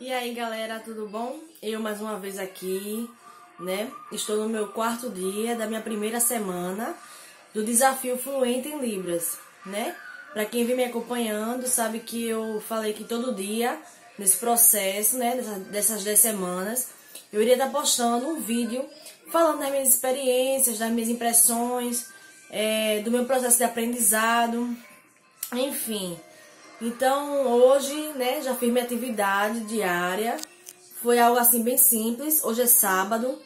E aí galera, tudo bom? Eu mais uma vez aqui, né? Estou no meu quarto dia da minha primeira semana do desafio Fluente em Libras, né? Pra quem vem me acompanhando sabe que eu falei que todo dia, nesse processo, né? Dessas 10 semanas, eu iria estar postando um vídeo falando das minhas experiências, das minhas impressões, do meu processo de aprendizado, enfim. Então, hoje, né, já fiz minha atividade diária, foi algo assim bem simples, hoje é sábado,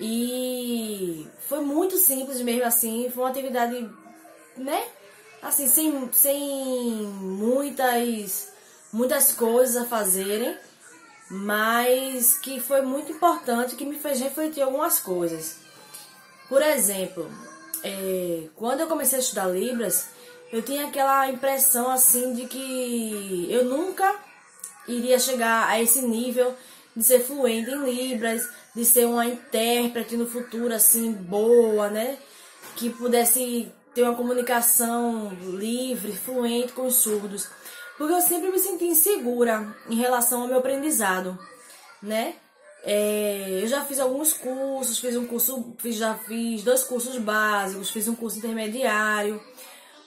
e foi muito simples mesmo assim, foi uma atividade, né, assim, sem muitas coisas a fazerem, mas que foi muito importante, que me fez refletir algumas coisas. Por exemplo, quando eu comecei a estudar Libras, eu tinha aquela impressão, assim, de que eu nunca iria chegar a esse nível de ser fluente em Libras, de ser uma intérprete no futuro, assim, boa, né? Que pudesse ter uma comunicação livre, fluente com os surdos. Porque eu sempre me senti insegura em relação ao meu aprendizado, né? Eu já fiz alguns cursos, já fiz 2 cursos básicos, fiz um curso intermediário,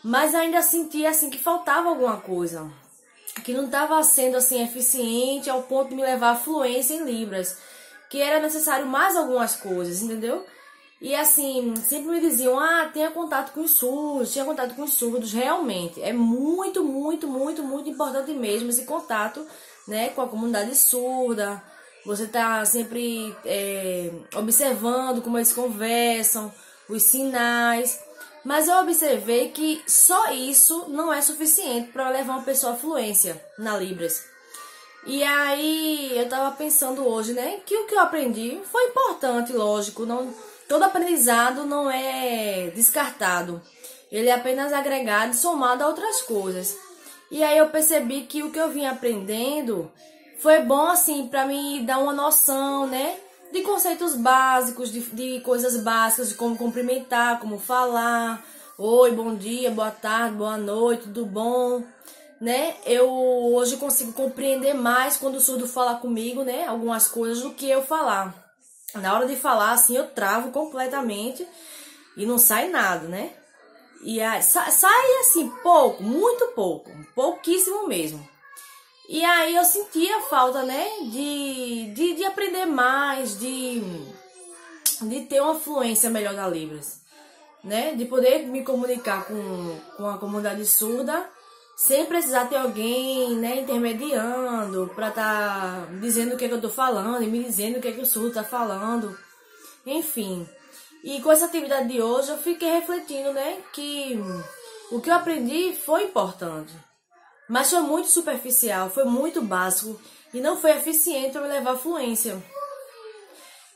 mas ainda sentia assim que faltava alguma coisa, que não estava sendo assim eficiente ao ponto de me levar à fluência em Libras, que era necessário mais algumas coisas, entendeu? E assim, sempre me diziam, ah, tenha contato com os surdos, realmente, é muito importante mesmo esse contato, né, com a comunidade surda, você tá sempre observando como eles conversam, os sinais. Mas eu observei que só isso não é suficiente para levar uma pessoa à fluência na Libras. E aí eu estava pensando hoje, né, que o que eu aprendi foi importante, lógico. Não, todo aprendizado não é descartado. Ele é apenas agregado e somado a outras coisas. E aí eu percebi que o que eu vim aprendendo foi bom, assim, para me dar uma noção, né, de conceitos básicos, de coisas básicas, de como cumprimentar, como falar, oi, bom dia, boa tarde, boa noite, tudo bom, né? Eu hoje consigo compreender mais quando o surdo fala comigo, né, algumas coisas do que eu falar. Na hora de falar, assim, eu travo completamente e não sai nada, né? E aí, sai, assim, pouco, muito pouco, pouquíssimo mesmo. E aí eu sentia falta, né, de aprender mais, de ter uma fluência melhor na Libras, né? De poder me comunicar com a comunidade surda sem precisar ter alguém, né, intermediando para tá dizendo o que é que eu tô falando e me dizendo o que é que o surdo tá falando. Enfim. E com essa atividade de hoje eu fiquei refletindo, né, que o que eu aprendi foi importante. Mas foi muito superficial, foi muito básico e não foi eficiente para me levar à fluência.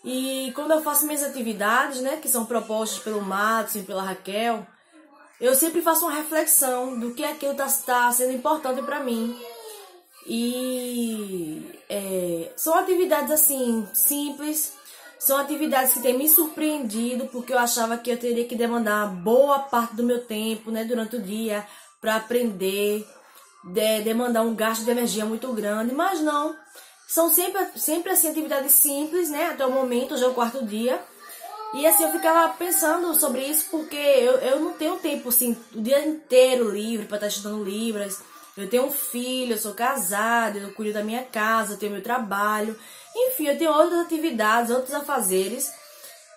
E quando eu faço minhas atividades, né, que são propostas pelo Madson e pela Raquel, eu sempre faço uma reflexão do que aquilo está sendo importante para mim. E são atividades assim simples, são atividades que têm me surpreendido, porque eu achava que eu teria que demandar boa parte do meu tempo, né, durante o dia para aprender, demandar um gasto de energia muito grande, mas não, são sempre assim, atividades simples, né, até o momento, hoje é o quarto dia, e assim, eu ficava pensando sobre isso, porque eu não tenho tempo, assim, o dia inteiro livre para estar estudando Libras, eu tenho um filho, eu sou casada, eu cuido da minha casa, eu tenho meu trabalho, enfim, eu tenho outras atividades, outros afazeres,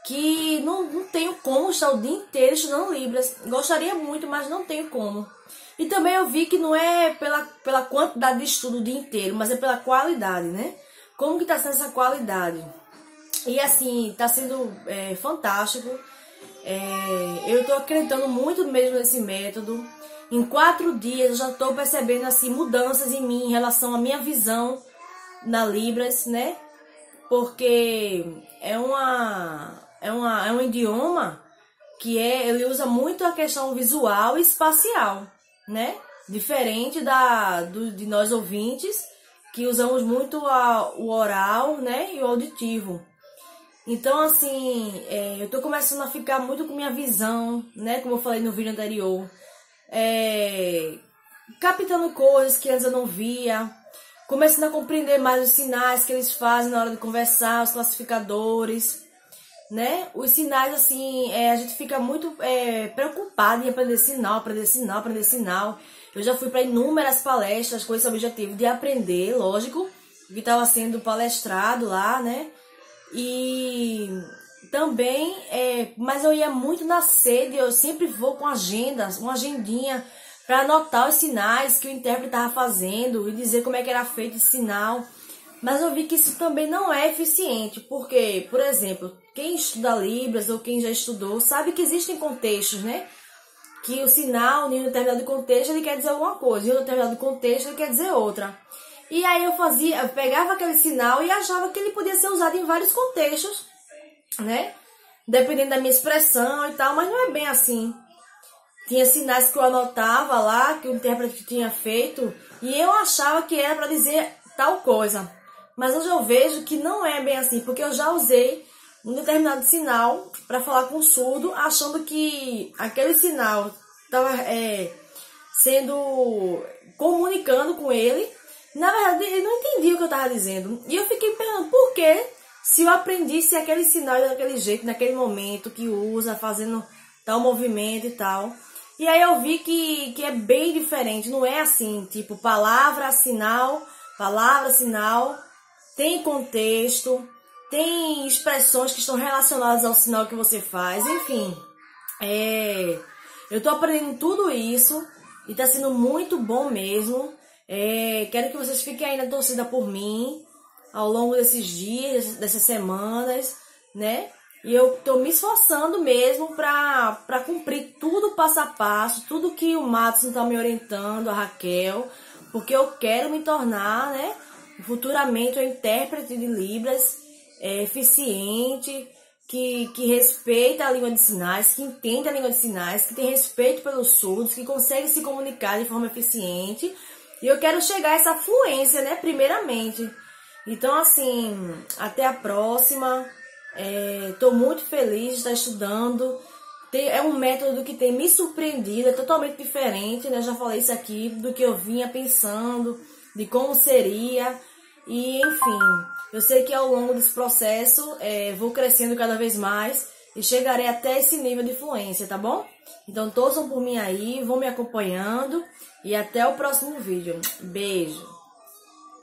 que não tenho como estar o dia inteiro estudando Libras, gostaria muito, mas não tenho como. E também eu vi que não é pela quantidade de estudo o dia inteiro, mas é pela qualidade, né? Como que tá sendo essa qualidade? E assim, tá sendo fantástico. Eu tô acreditando muito mesmo nesse método. Em 4 dias eu já tô percebendo, assim, mudanças em mim em relação à minha visão na Libras, né? Porque é um idioma que ele usa muito a questão visual e espacial, né? Diferente de nós ouvintes, que usamos muito o oral, né, e o auditivo. Então, assim, eu tô começando a ficar muito com minha visão, né, como eu falei no vídeo anterior, captando coisas que antes eu não via, Começando a compreender mais os sinais que eles fazem na hora de conversar, os classificadores, né? Os sinais, assim, a gente fica muito preocupado em aprender sinal, aprender sinal, aprender sinal. Eu já fui para inúmeras palestras com esse objetivo de aprender, lógico, o que estava sendo palestrado lá, né? E também, mas eu ia muito na sede, eu sempre vou com agenda, uma agendinha, para anotar os sinais que o intérprete estava fazendo e dizer como é que era feito esse sinal. Mas eu vi que isso também não é eficiente, porque, por exemplo, quem estuda Libras ou quem já estudou sabe que existem contextos, né? Que o sinal, em um determinado contexto, ele quer dizer alguma coisa, em um determinado contexto, ele quer dizer outra. E aí eu pegava aquele sinal e achava que ele podia ser usado em vários contextos, né? Dependendo da minha expressão e tal, mas não é bem assim. Tinha sinais que eu anotava lá, que o intérprete tinha feito, e eu achava que era para dizer tal coisa. Mas hoje eu vejo que não é bem assim, porque eu já usei um determinado sinal para falar com o surdo, achando que aquele sinal estava comunicando com ele. Na verdade, ele não entendia o que eu estava dizendo. E eu fiquei pensando, por que se eu aprendisse aquele sinal daquele jeito, naquele momento que usa, fazendo tal movimento e tal? E aí eu vi que é bem diferente, não é assim, tipo, palavra, sinal, tem contexto, tem expressões que estão relacionadas ao sinal que você faz, enfim. Eu tô aprendendo tudo isso e tá sendo muito bom mesmo. Quero que vocês fiquem aí na torcida por mim ao longo desses dias, dessas semanas, né? E eu tô me esforçando mesmo pra cumprir tudo passo a passo, tudo que o Madson tá me orientando, a Raquel, porque eu quero me tornar, né, futuramente um intérprete de Libras eficiente, que respeita a língua de sinais, que entende a língua de sinais, que tem respeito pelos surdos, que consegue se comunicar de forma eficiente. E eu quero chegar a essa fluência, né, primeiramente. Então, assim, até a próxima. Tô muito feliz de estar estudando. É um método que tem me surpreendido, é totalmente diferente, né? Já falei isso aqui, do que eu vinha pensando, de como seria. E, enfim, eu sei que ao longo desse processo vou crescendo cada vez mais e chegarei até esse nível de fluência, tá bom? Então torçam por mim aí, vão me acompanhando e até o próximo vídeo. Beijo!